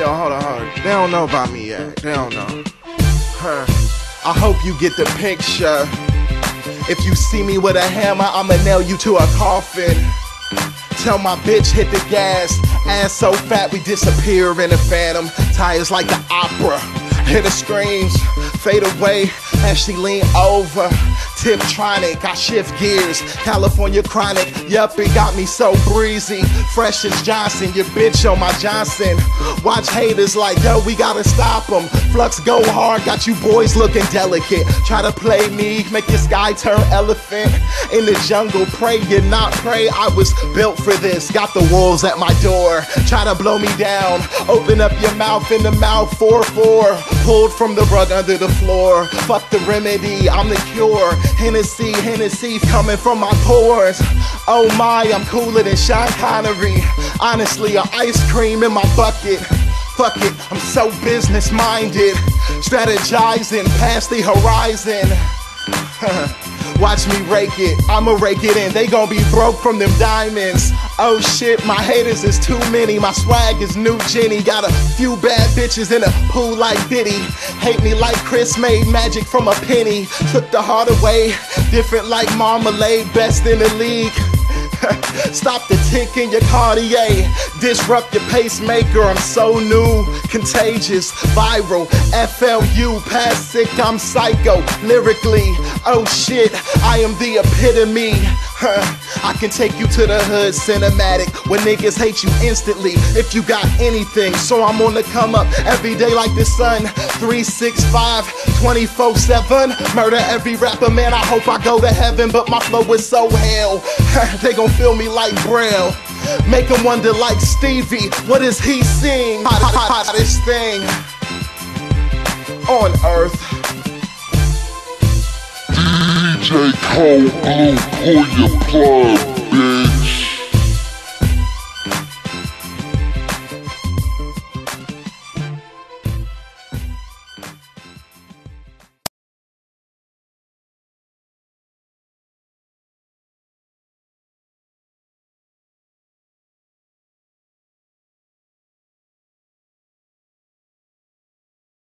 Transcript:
Yo, hold on. They don't know about me yet. They don't know. I hope you get the picture. If you see me with a hammer, I'ma nail you to a coffin. Tell my bitch hit the gas. Ass so fat we disappear in a phantom. Tires like the opera. Hit the screams, fade away as she lean over. Tiptronic, I shift gears. California chronic, yup, it got me so breezy. Fresh as Johnson, your bitch on my Johnson. Watch haters like, yo, we gotta stop them. Flux go hard, got you boys looking delicate. Try to play me, make your sky turn elephant. In the jungle, pray you not pray. I was built for this, got the wolves at my door. Try to blow me down, open up your mouth in the mouth 4-4. Pulled from the rug under the floor. Fuck the remedy, I'm the cure. Hennessy's coming from my pores. Oh my, I'm cooler than Sean Connery. Honestly, a ice cream in my bucket. Fuck it, I'm so business minded. Strategizing past the horizon. Watch me rake it, I'ma rake it in. They gon' be broke from them diamonds. Oh shit, my haters is too many. My swag is new Jenny. Got a few bad bitches in a pool like Diddy. Hate me like Chris, made magic from a penny. Took the heart away, different like marmalade. Best in the league. Stop the tick in your Cartier. Disrupt your pacemaker, I'm so new. Contagious, viral, FLU, past sick, I'm psycho. Lyrically, oh shit, I am the epitome. I can take you to the hood, cinematic, where niggas hate you instantly if you got anything. So I'm on the come up, every day like the sun. 365, 24-7, murder every rapper, man, I hope I go to heaven. But my flow is so hell, they gon' feel me like Braille. Make them wonder like Stevie, what is he seeing? Hottest thing on earth. DJ Cold Blue, pull your plug, bitch.